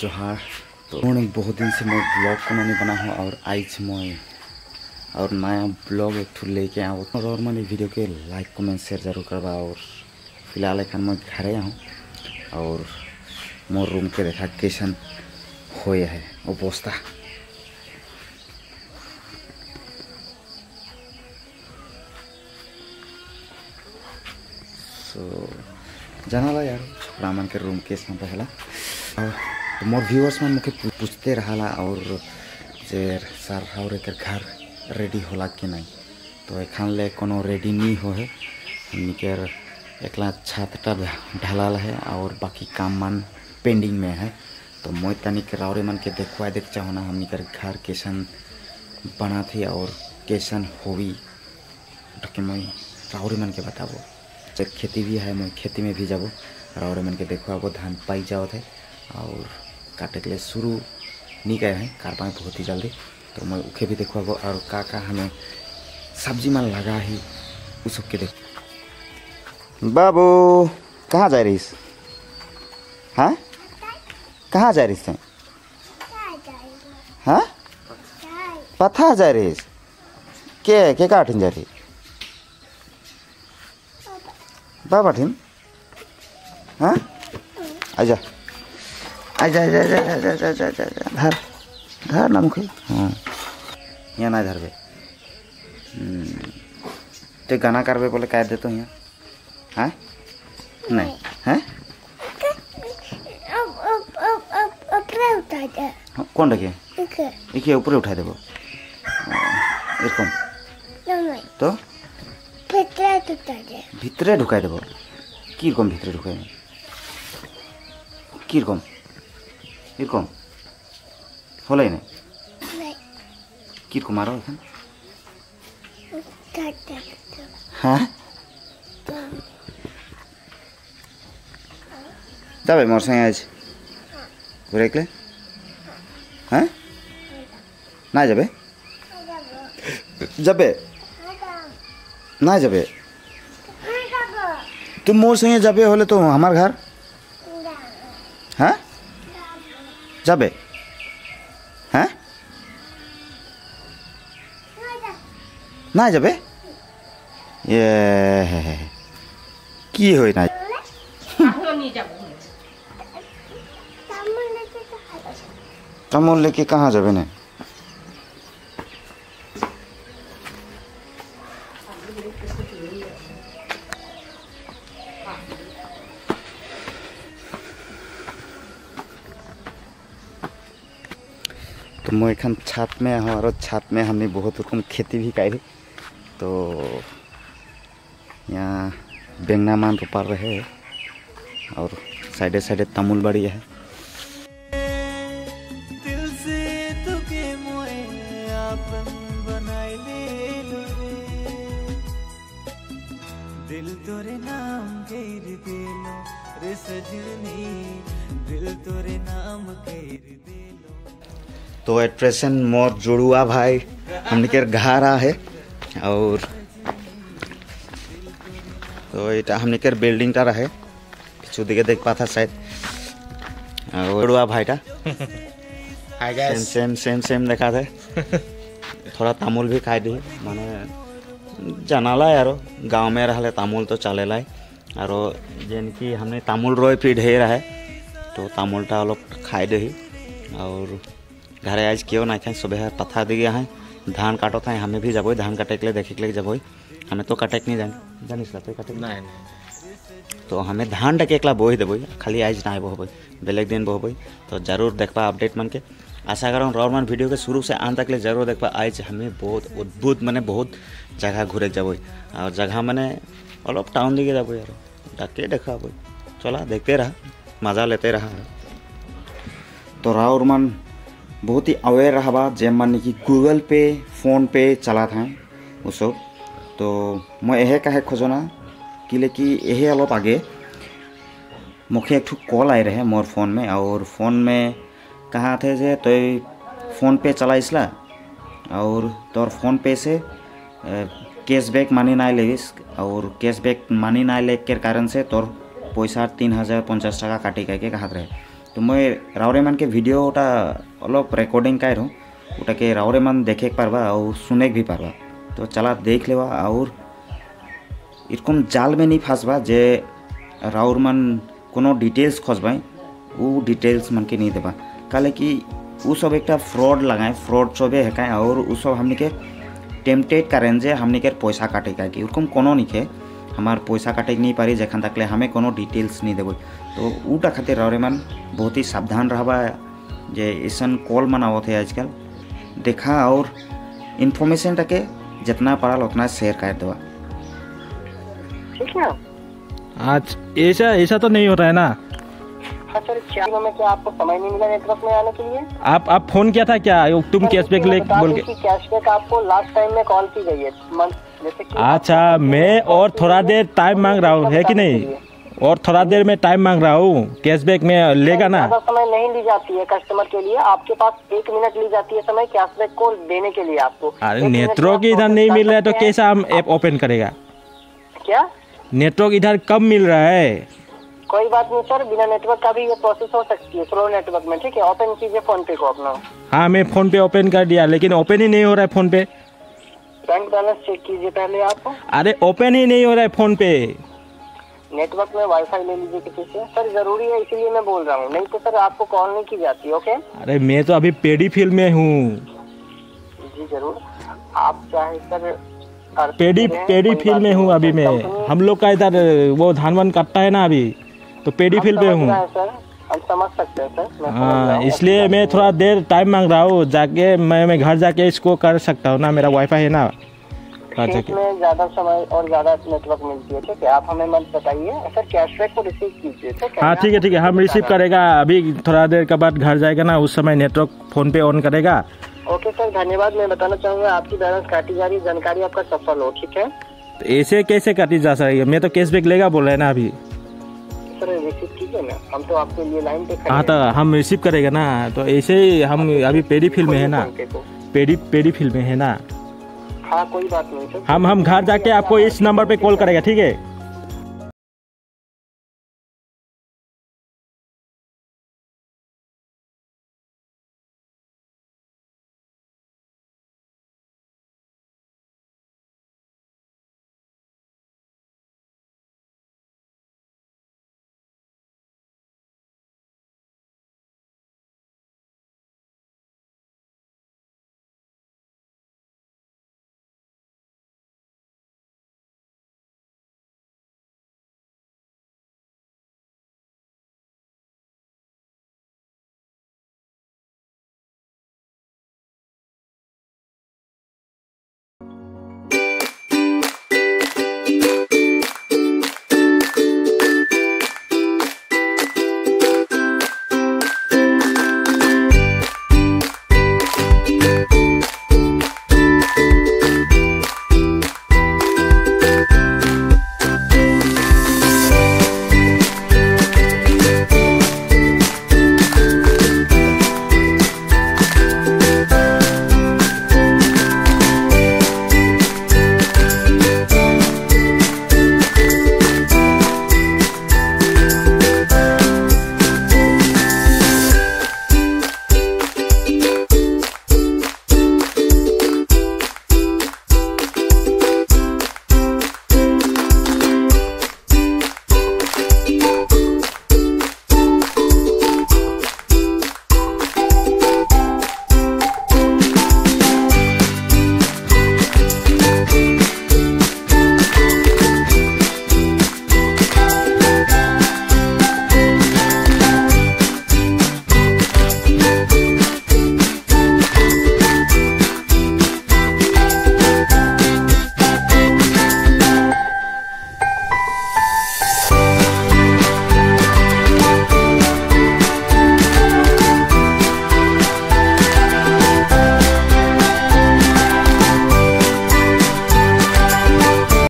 जोहार। तो बहुत दिन से मैं ब्लॉग को नहीं बना हूँ और आज मैं और नया ब्लॉग एक लेके आऊँ। और मैंने वीडियो के लाइक कमेंट शेयर जरूर करवा। और फिलहाल एखन मैं घरे आऊँ और मोर रूम के देखा कैसन होए है अवस्था। तो जाना यार छोकरा मन के रूम कैसा रहा। तो मोर व्यूअर्स मन मुख्य पूछते रहा और जे सर और एक घर रेडी होला कि नहीं। तो एखन ले कोनो रेडी नहीं हो है, निकर एकला छातटा ढलाल है और बाकी काम मन पेंडिंग में है। तो मैं तनिक रावरे मन के देखवा देख चाहूँ ना हमने घर कैसन बना थी और कैसन होवी तो मैं रावरे मन के बताबो। खेती भी है, मैं खेती में भी जाबो और मन के देखो अब धान पाई जाओ है और काटे के लिए शुरू नहीं गए हैं कार पाए बहुत ही जल्दी। तो मैं उखे भी देखो अब और का हमें सब्जी मन लगा ही उस सब के देखो। बाबू कहाँ जा रही? हाँ कहाँ जा रही है? हाँ पता जा रही के काटिन जा रही बाबा ठीक। हाँ आजा आजा आजा आजा आजा आजा आजा आजा धर धर ना मुखे। हाँ यहाँ ना धरबे तो गाना करबे बोले कह देते यहाँ। हाँ नहीं हैं ऊपर उठा दे। कौन रखे इके ऊपर उठा देबो एरकम तो भितरे ढुकाई देव कीरकम भितरे ढुकाई कीरकम एरकम होल ना कीरकम आरो एखन। हाँ जाबे मोर संगे आज घुरे के? हाँ ना जाबे जाबे ना जाबे तुम मोर संगे जाबे होले तो हमार घर। हाँ जाबे हाँ ना जाबे ये की होय ना तमोल लेके कहाँ जाबे ने? तो मैं एखन छात में हूँ और छात में हमने बहुत रकम खेती भी करी। तो यहाँ बेंगना मान रोपा रहे और साइडे साइडे तमुल बाड़ी है। दिल तोरे नाम घेर देलो रे सजनी दिल तोरे नाम घेर देलो। तो एट प्रेजेंट मोर जुड़ुआ भाई हमने के घर आ है और तो ये हमने के बिल्डिंग टा रहे पीछे दिखे देख पाता शायद और जुड़ुआ भाई टा। Hi guys same same same देखा थे थोड़ा तमुल भी खाई दी माने जानाला यारो गाँव में रहले तामुल तो चलेला है और जिनकी हमने तामुल रोए फिर ढेर है तो तामुल टा लोग खाए दही और घरे आज क्यों ना खाएँ सुबह पथा दे गया है धान काटो था हमें भी जब धान काटे के लिए देखे के लिए जब हमें तो कटे नहीं जान जानिस तो कटे नहीं तो हमें धान टके एकला बोई देबो खाली आज ना बोहबो बेलेग दिन बोहबो। तो जरूर देखबा अपडेट मन के आशा करूँ और मन वीडियो के शुरू से अंत तक ले जरूर देखबा। आज हमें बहुत अद्भुत मैंने बहुत जगह घूरे जब और जगह मैंने अलग टाउन दिखे जब यार डाके देखा बोई चला देखते रहा मजा लेते रहा। तो राउर मन बहुत ही अवेयर रहा बा जे मन कि गूगल पे फोन पे चला था वो सब। तो मैं यह कहे खोजना कि लेकि यह अलग आगे मुखे एक कॉल आई रहे मोर फोन में और फोन में कहा थे जे तो फोन पे चलाइसला और तोर फोन पे से कैशबैक मानी ना लेस और कैशबैक मानी ना ले के कारण से तोर पैसा 3050 टाका काटी के हाथ रहे। तो मैं रावरेमान के भिडियो अलग रेकर्डिंग कर उटा के रावरेमान देखे पार्बा और सुने भी पार्बा। तो चला देख लेवा और इरकम जाल में नहीं फंसबा जे रावरमान कोनो डिटेल्स खोजबाई वो डिटेल्स मन के नहीं देबा, काले कि वो सब एक फ्रॉड लगाए, फ्रॉड सबे हेकाय और वो सब हमने के टेम्पटेड करें जे हमने के पैसा काटे का कि उरकम कोनो नहीं के हमार पैसा काटे नहीं पारी जखन तकले हमें कोनो डिटेल्स नहीं देबो। तो उटा खातिर रावरेमान बहुत ही सावधान रहबा जे ऐसा कॉल मन आवत है आजकल देखा और इन्फॉर्मेशन के जितना पारा उतना शेयर कर देवा। आज ऐसा ऐसा तो नहीं हो रहा है ना। हाँ सर, क्या में क्या आपको समय नहीं मिला नेटवर्क में आने के लिए? आप फोन किया था क्या? तुम कैशबैक ले बोल के कैशबैक आपको लास्ट टाइम में कॉल की गई है जैसे कि। अच्छा, मैं और थोड़ा देर टाइम मांग रहा हूँ है कि नहीं, और थोड़ा देर में टाइम मांग रहा हूँ। कैशबैक में लेगा ना? समय नहीं ली जाती है कस्टमर के लिए, आपके पास 1 मिनट ली जाती है समय कैशबैक को देने के लिए आपको। अरे नेटवर्क इधर नहीं मिल रहा है तो कैसा हम ऐप ओपन करेगा? क्या नेटवर्क इधर कम मिल रहा है? कोई बात नहीं सर, बिना नेटवर्क का भी ये प्रोसेस हो सकती है स्लो नेटवर्क में। ठीक है, ओपन कीजिए फोन पे को अपना। हाँ, मैं फोन पे ओपन कर दिया लेकिन ओपन ही नहीं हो रहा है फोन पे। बैंक बैलेंस चेक कीजिए पहले आप। अरे ओपन ही नहीं हो रहा है फोन पे। नेटवर्क में वाईफाई ले लीजिए किसी से सर, जरूरी है इसलिए मैं बोल रहा हूँ, नहीं तो सर आपको कॉल नहीं की जाती। ओके। अरे मैं तो अभी पेडी फील्ड में हूँ। जी जरूर, आप चाहे सर पेडी फील्ड में हूँ अभी मैं। हम लोग का इधर वो धान कटता है ना अभी, तो पेडी फील्ड पे हूँ। हम समझ सकते हैं सर। हाँ, इसलिए मैं थोड़ा देर टाइम मांग रहा हूँ, जाके मैं घर जाके इसको कर सकता हूँ ना, मेरा वाईफाई है ना। में ज्यादा समय और ज्यादा नेटवर्क मिलती है। ठीक है, आप हमें मत बताइए सर, कैशबैक को रिसीव कीजिए। हाँ ठीक है ठीक है, हम रिसीव करेगा अभी थोड़ा देर के बाद घर जाएगा ना, उस समय नेटवर्क फोन पे ऑन करेगा। ओके सर, धन्यवाद। मैं बताना चाहूँगा आपकी बैलेंस काटी जा रही, जानकारी आपका सफल हो। ठीक है, तो ऐसे कैसे काटी जा सकेगी? मैं तो कैशबैक लेगा बोल रहे ना अभी सर, रिसीव कीजिए ना, हम तो आपके लिए लाइन पे। हाँ तो हम रिसीव करेगा ना, तो ऐसे ही हम अभी पेडी फील्ड में है ना, पेडी फील्ड में है ना। हाँ कोई बात नहीं सर, हम घर जाके आपको इस नंबर पे कॉल करेगा। ठीक है।